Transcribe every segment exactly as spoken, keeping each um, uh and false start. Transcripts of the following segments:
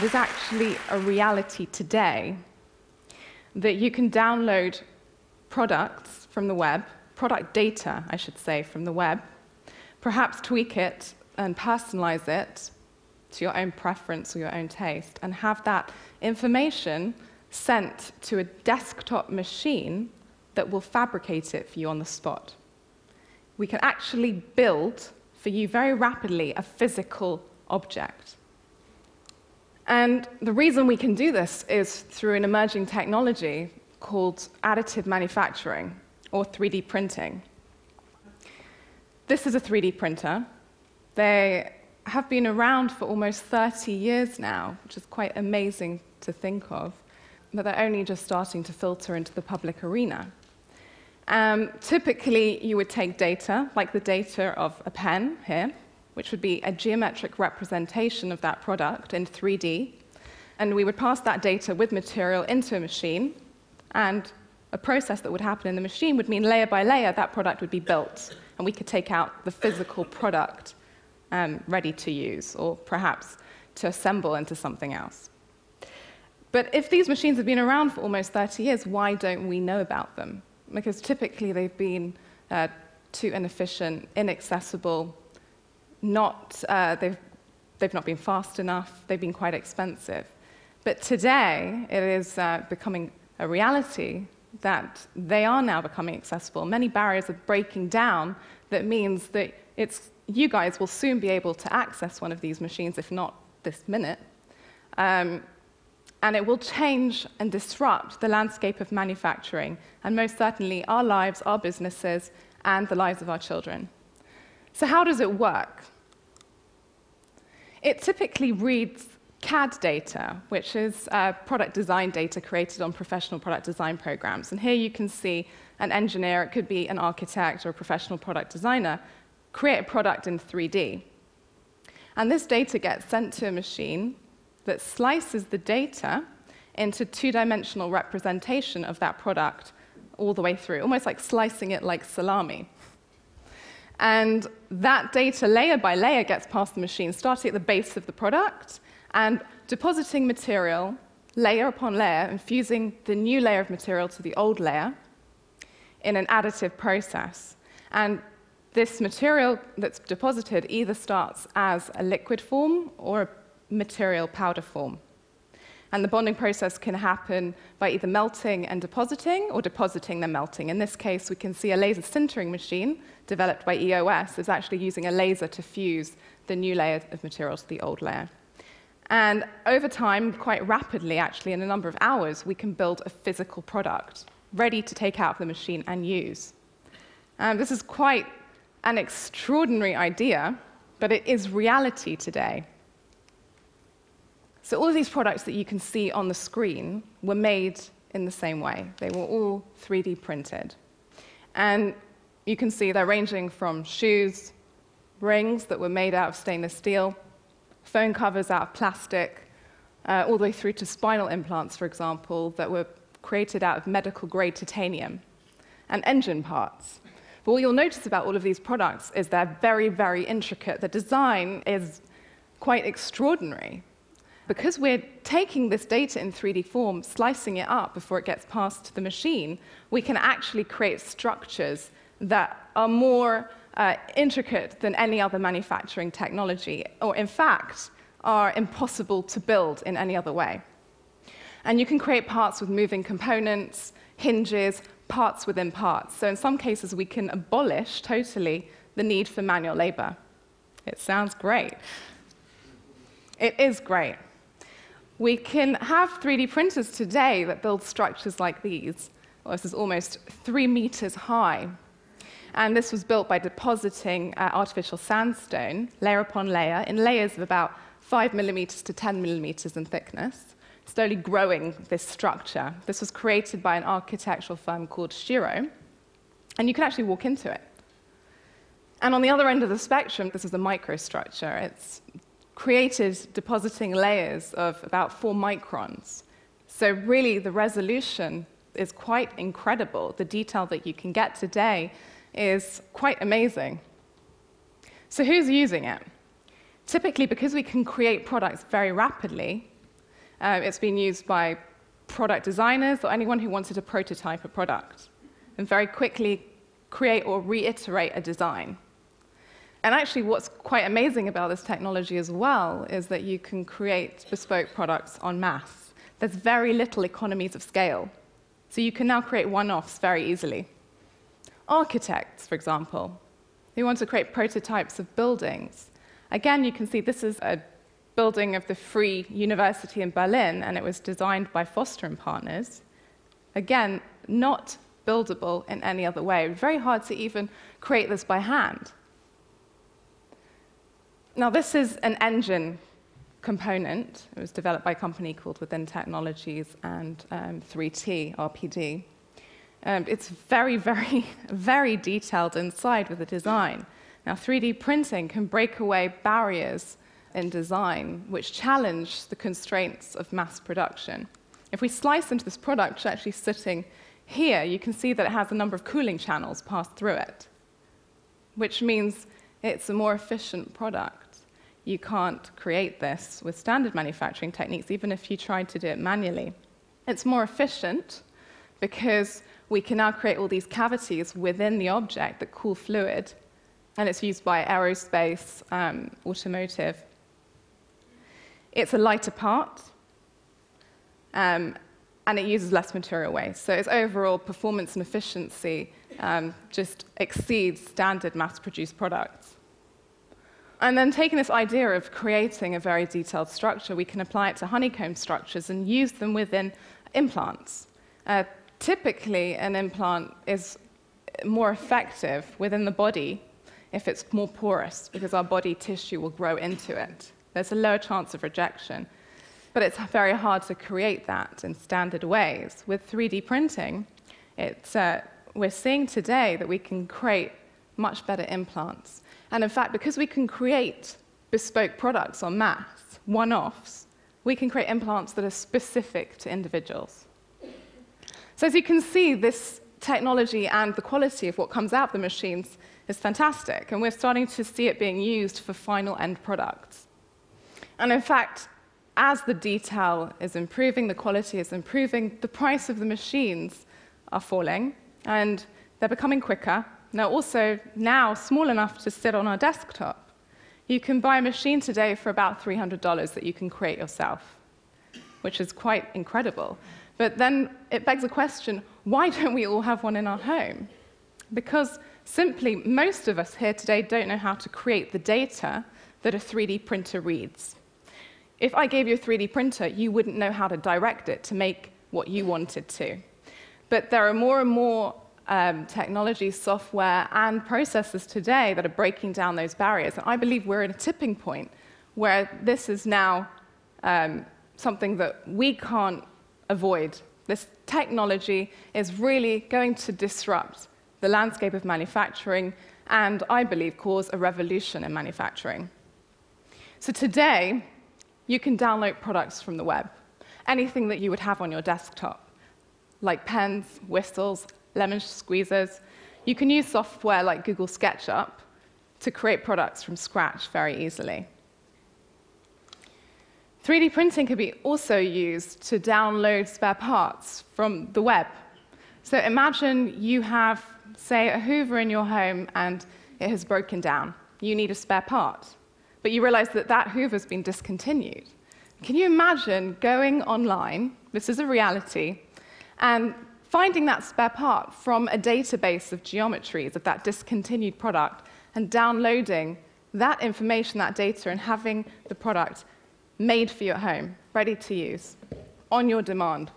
it is actually a reality today that you can download products from the web, product data, I should say, from the web, perhaps tweak it and personalize it to your own preference or your own taste, and have that information sent to a desktop machine that will fabricate it for you on the spot. We can actually build for you very rapidly a physical object. And the reason we can do this is through an emerging technology called additive manufacturing, or three D printing. This is a three D printer. They have been around for almost thirty years now, which is quite amazing to think of, but they're only just starting to filter into the public arena. Um, typically, you would take data, like the data of a pen here, which would be a geometric representation of that product in three D, and we would pass that data with material into a machine, and a process that would happen in the machine would mean layer by layer that product would be built, and we could take out the physical product um, ready to use, or perhaps to assemble into something else. But if these machines have been around for almost thirty years, why don't we know about them? Because typically they've been uh, too inefficient, inaccessible, not, uh, they've, they've not been fast enough, they've been quite expensive. But today, it is uh, becoming a reality that they are now becoming accessible. Many barriers are breaking down. That means that it's, you guys will soon be able to access one of these machines, if not this minute. Um, and it will change and disrupt the landscape of manufacturing, and most certainly our lives, our businesses, and the lives of our children. So how does it work? It typically reads C A D data, which is uh, product design data created on professional product design programs. And here you can see an engineer, it could be an architect or a professional product designer, create a product in three D. And this data gets sent to a machine that slices the data into two-dimensional representation of that product all the way through, almost like slicing it like salami. And that data, layer by layer, gets past the machine, starting at the base of the product, and depositing material layer upon layer, and fusing the new layer of material to the old layer in an additive process. And this material that's deposited either starts as a liquid form or a material powder form. And the bonding process can happen by either melting and depositing, or depositing then melting. In this case, we can see a laser sintering machine developed by E O S is actually using a laser to fuse the new layer of material to the old layer. And over time, quite rapidly actually, in a number of hours, we can build a physical product ready to take out of the machine and use. Um, this is quite an extraordinary idea, but it is reality today. So all of these products that you can see on the screen were made in the same way. They were all three D printed. And you can see they're ranging from shoes, rings that were made out of stainless steel, phone covers out of plastic, uh, all the way through to spinal implants, for example, that were created out of medical-grade titanium, and engine parts. But what you'll notice about all of these products is they're very, very intricate. The design is quite extraordinary. Because we're taking this data in three D form, slicing it up before it gets passed to the machine, we can actually create structures that are more Uh, intricate than any other manufacturing technology, or in fact, are impossible to build in any other way. And you can create parts with moving components, hinges, parts within parts. So in some cases, we can abolish totally the need for manual labor. It sounds great. It is great. We can have three D printers today that build structures like these. Well, this is almost three meters high. And this was built by depositing uh, artificial sandstone, layer upon layer, in layers of about five millimeters to ten millimeters in thickness, slowly growing this structure. This was created by an architectural firm called Shiro, and you can actually walk into it. And on the other end of the spectrum, this is a microstructure. It's created depositing layers of about four microns. So really, the resolution is quite incredible. The detail that you can get today is quite amazing. So who's using it? Typically, because we can create products very rapidly, Um, it's been used by product designers or anyone who wanted to prototype a product and very quickly create or reiterate a design. And actually, what's quite amazing about this technology as well is that you can create bespoke products en masse. There's very little economies of scale. So you can now create one-offs very easily. Architects, for example, who want to create prototypes of buildings. Again, you can see this is a building of the Free University in Berlin, and it was designed by Foster and Partners. Again, not buildable in any other way. Very hard to even create this by hand. Now, this is an engine component. It was developed by a company called Within Technologies and um, three T R P D. Um, it's very, very, very detailed inside with the design. Now, three D printing can break away barriers in design, which challenge the constraints of mass production. If we slice into this product, which is actually sitting here, you can see that it has a number of cooling channels passed through it, which means it's a more efficient product. You can't create this with standard manufacturing techniques, even if you tried to do it manually. It's more efficient because we can now create all these cavities within the object that cool fluid, and it's used by aerospace, um, automotive. It's a lighter part, um, and it uses less material waste. So its overall performance and efficiency um, just exceeds standard mass-produced products. And then taking this idea of creating a very detailed structure, we can apply it to honeycomb structures and use them within implants. Uh, typically, an implant is more effective within the body if it's more porous, because our body tissue will grow into it. There's a lower chance of rejection. But it's very hard to create that in standard ways. With three D printing, it's, uh, we're seeing today that we can create much better implants. And in fact, because we can create bespoke products en masse, one-offs, we can create implants that are specific to individuals. So as you can see, this technology and the quality of what comes out of the machines is fantastic, and we're starting to see it being used for final end products. And in fact, as the detail is improving, the quality is improving, the price of the machines are falling, and they're becoming quicker. They're also now small enough to sit on our desktop. You can buy a machine today for about three hundred dollars that you can create yourself, which is quite incredible. But then it begs the question, why don't we all have one in our home? Because simply most of us here today don't know how to create the data that a three D printer reads. If I gave you a three D printer, you wouldn't know how to direct it to make what you wanted to. But there are more and more um, technology, software, and processes today that are breaking down those barriers. And I believe we're at a tipping point where this is now um, something that we can't avoid. This technology is really going to disrupt the landscape of manufacturing and, I believe, cause a revolution in manufacturing. So today, you can download products from the web, anything that you would have on your desktop, like pens, whistles, lemon squeezers. You can use software like Google SketchUp to create products from scratch very easily. three D printing can be also used to download spare parts from the web. So imagine you have, say, a Hoover in your home and it has broken down. You need a spare part. But you realize that that Hoover's been discontinued. Can you imagine going online, this is a reality, and finding that spare part from a database of geometries of that discontinued product and downloading that information, that data, and having the product made for you at home, ready to use, on your demand?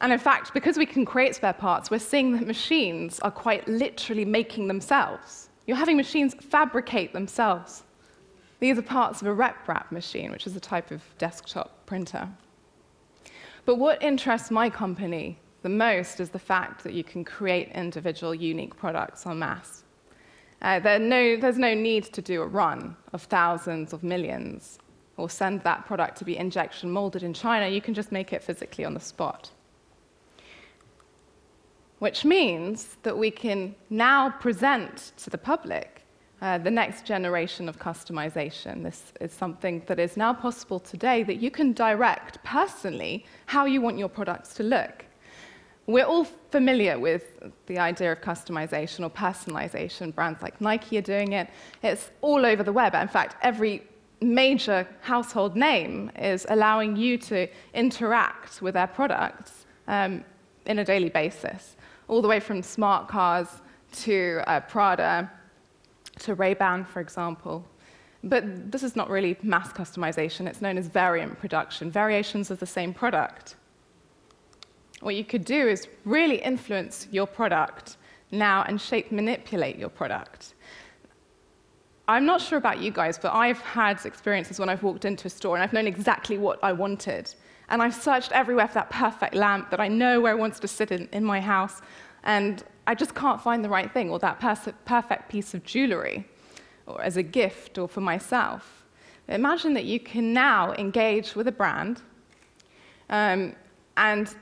And in fact, because we can create spare parts, we're seeing that machines are quite literally making themselves. You're having machines fabricate themselves. These are parts of a RepRap machine, which is a type of desktop printer. But what interests my company the most is the fact that you can create individual, unique products en masse. Uh, there are no, there's no need to do a run of thousands of millions or send that product to be injection molded in China. You can just make it physically on the spot, which means that we can now present to the public uh, the next generation of customization. This is something that is now possible today, that you can direct personally how you want your products to look. We're all familiar with the idea of customization or personalization. Brands like Nike are doing it. It's all over the web. In fact, every major household name is allowing you to interact with their products um, in a daily basis, all the way from smart cars to uh, Prada to Ray-Ban, for example. But this is not really mass customization. It's known as variant production, variations of the same product. What you could do is really influence your product now and shape, manipulate your product. I'm not sure about you guys, but I've had experiences when I've walked into a store and I've known exactly what I wanted. And I've searched everywhere for that perfect lamp that I know where it wants to sit in, in my house, and I just can't find the right thing, or that perfect piece of jewelry, or as a gift, or for myself. Imagine that you can now engage with a brand um, and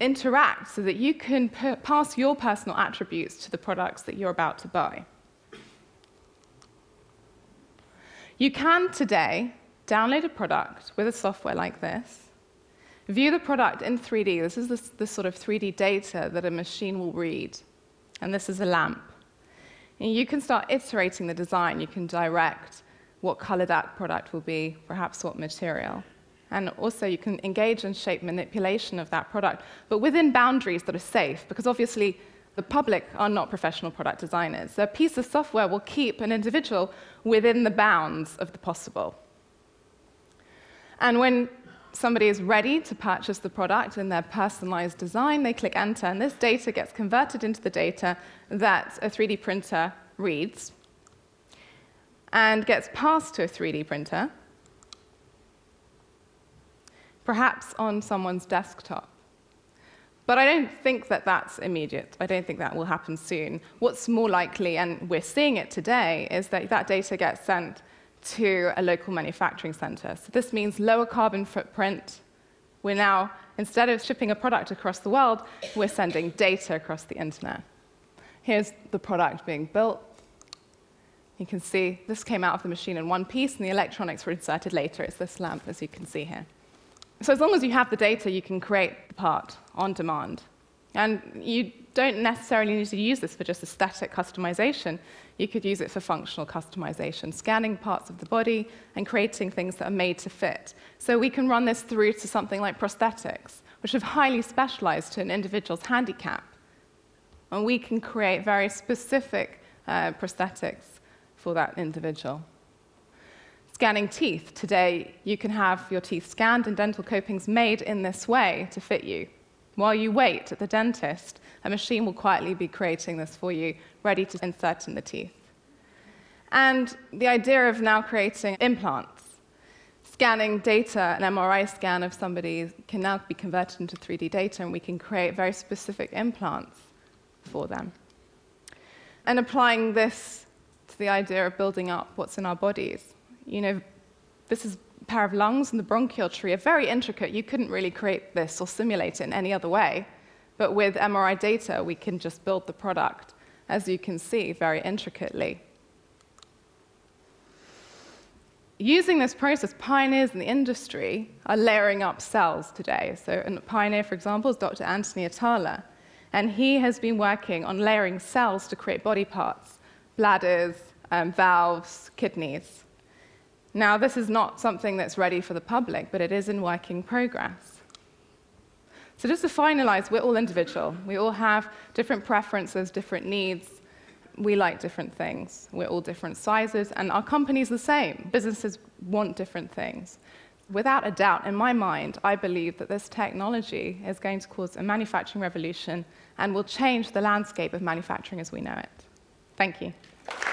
interact so that you can pass your personal attributes to the products that you're about to buy. You can today download a product with a software like this, view the product in three D. This is this, this sort of three D data that a machine will read, and this is a lamp. And you can start iterating the design. You can direct what color that product will be, perhaps what material. And also, you can engage in shape manipulation of that product, but within boundaries that are safe, because obviously the public are not professional product designers. So a piece of software will keep an individual within the bounds of the possible. And when somebody is ready to purchase the product in their personalized design, they click enter, and this data gets converted into the data that a three D printer reads and gets passed to a three D printer, perhaps on someone's desktop. But I don't think that that's immediate. I don't think that will happen soon. What's more likely, and we're seeing it today, is that that data gets sent to a local manufacturing center. So this means lower carbon footprint. We're now, instead of shipping a product across the world, we're sending data across the internet. Here's the product being built. You can see this came out of the machine in one piece, and the electronics were inserted later. It's this lamp, as you can see here. So as long as you have the data, you can create the part on demand. And you don't necessarily need to use this for just aesthetic customization. You could use it for functional customization, scanning parts of the body and creating things that are made to fit. So we can run this through to something like prosthetics, which are highly specialized to an individual's handicap. And we can create very specific uh, prosthetics for that individual. Scanning teeth. Today, you can have your teeth scanned and dental copings made in this way to fit you. While you wait at the dentist, a machine will quietly be creating this for you, ready to insert in the teeth. And the idea of now creating implants. Scanning data, an M R I scan of somebody, can now be converted into three D data, and we can create very specific implants for them. And applying this to the idea of building up what's in our bodies. You know, this is a pair of lungs, and the bronchial tree are very intricate. You couldn't really create this or simulate it in any other way. But with M R I data, we can just build the product, as you can see, very intricately. Using this process, pioneers in the industry are layering up cells today. So a pioneer, for example, is Doctor Anthony Atala. And he has been working on layering cells to create body parts, bladders, um, valves, kidneys. Now, this is not something that's ready for the public, but it is in working progress. So just to finalize, we're all individual. We all have different preferences, different needs. We like different things. We're all different sizes, and our company's the same. Businesses want different things. Without a doubt, in my mind, I believe that this technology is going to cause a manufacturing revolution and will change the landscape of manufacturing as we know it. Thank you.